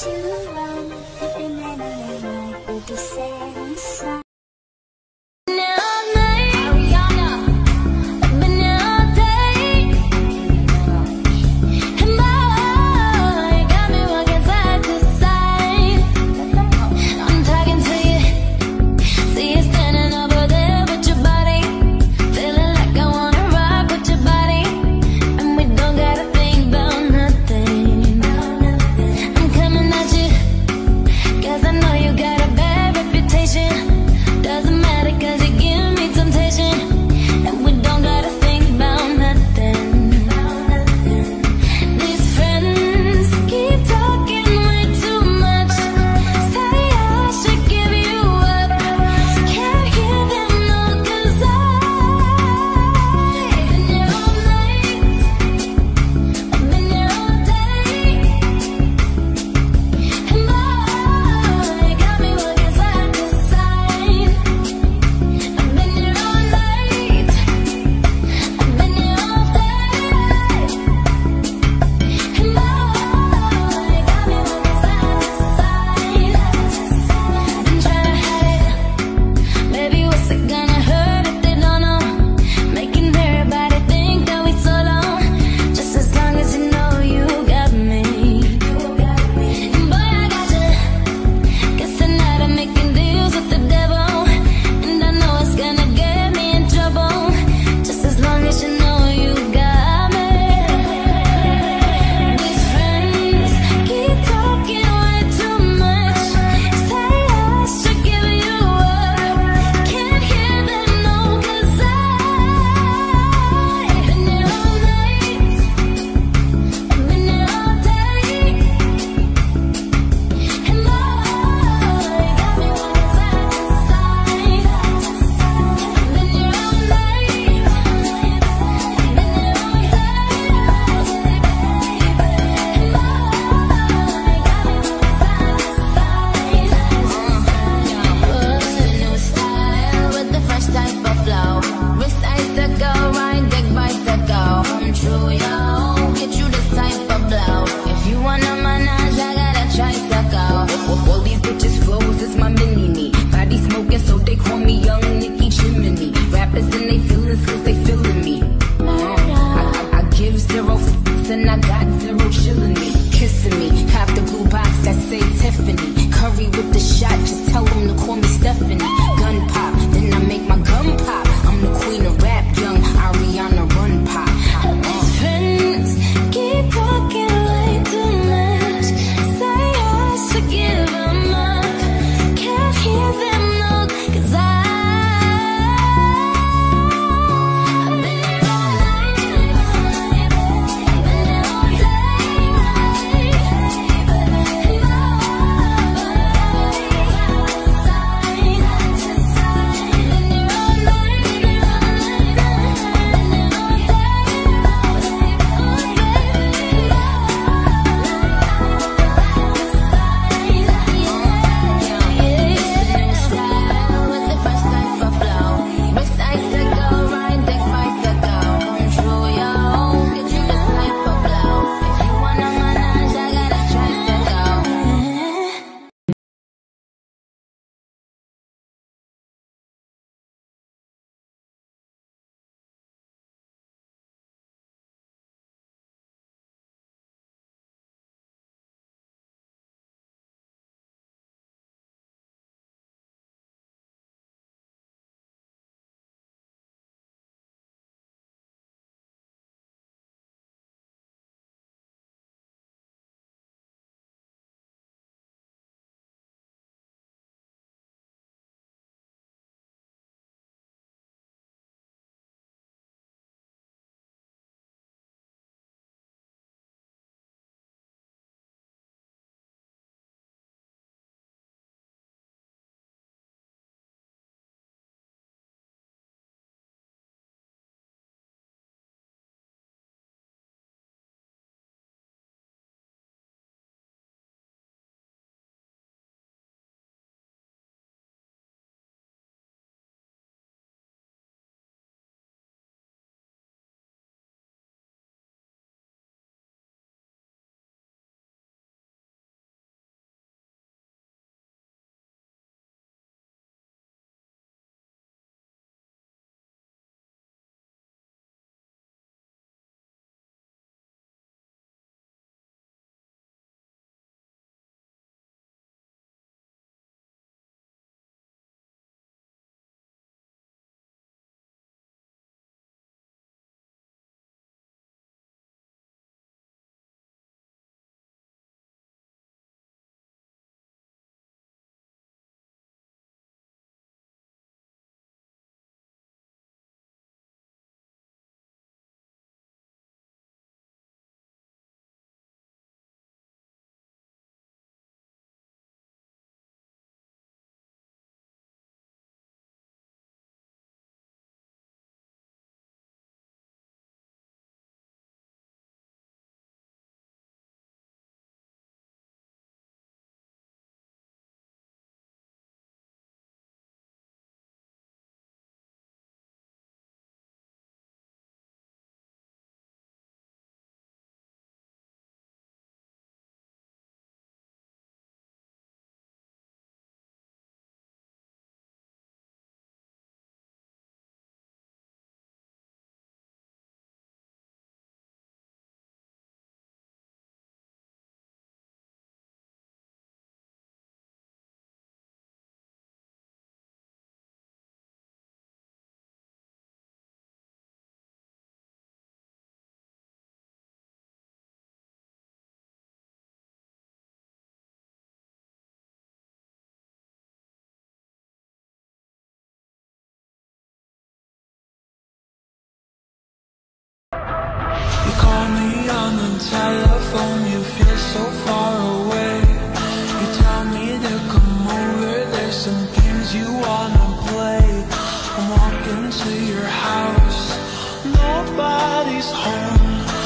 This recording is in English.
to run, and then I might be satisfied. me on the telephone, you feel so far away. You tell me to come over, there's some games you wanna play. I'm walking to your house, nobody's home.